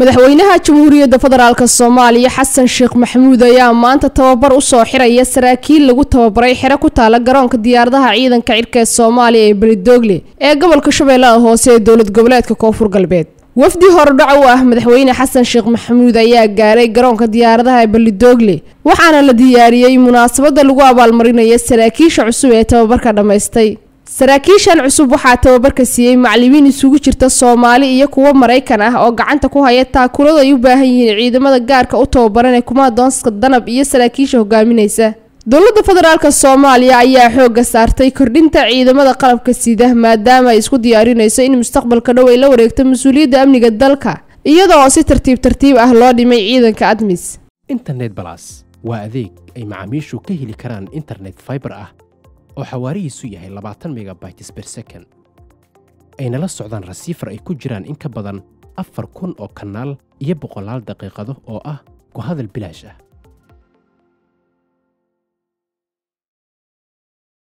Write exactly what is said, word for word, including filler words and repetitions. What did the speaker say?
madaxweynaha jamhuuriyadda federaalka Soomaaliya Hassan Sheikh Mohamud ayaa maanta tababar u soo xiraya saraakiil lagu tababaray xira ku taala garoonka diyaaradaha ciidanka cirka ee Soomaaliya ee Ballidoogle ee gobolka Shabeellaha Hoose ee dawlad goboleedka Koonfur Galbeed. wafdi hordhac u ah madaxweyne Hassan Sheikh Mohamud ayaa gaaray garoonka diyaaradaha ee Ballidoogle waxaana la diyaariyay munaasabada lagu abaalmarinayo saraakiisha cusub ee tababarka dhamaystay. saraakiishan cusub waxaa tababarka siiyay macalimiin isugu jirta Soomaali iyo kuwa Mareykan ah oo gacanta ku haya taakuulada ay u baahan yihiin ciidamada gaarka u tababaran ee kumadoonska danab iyo saraakiisha hogaaminaysa. dawladda federaalka Soomaaliya ayaa xooga saartay kordhinta ciidamada qalabka sida maadaama ay isku diyaarinayso in mustaqbalka dhow ay la wareegto mas'uuliyadda amniga dalka iyadoo si tartiib tartiib ah loo dhimay ciidanka ADMIS. Internet Plus waa adeeg ay macaamiishu ka heli karaan internet fiber ah oo xawaarihiisu yahay labaatan megabytes per second ayna la socdaan rasiifar ay ku jiraan in ka badan afar kun oo kanaal iyo boqolaal daqiiqado oo ah ku hadal bilaash ah.